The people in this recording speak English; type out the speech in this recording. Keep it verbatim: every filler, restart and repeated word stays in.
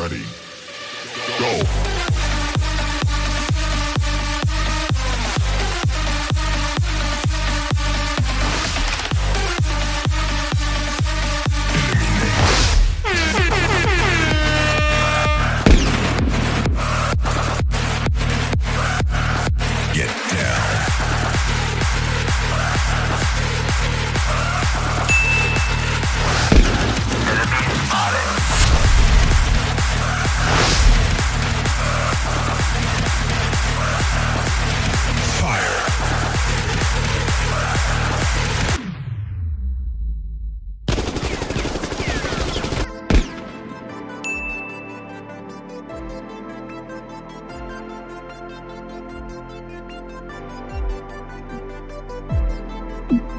Ready, go. Thank you.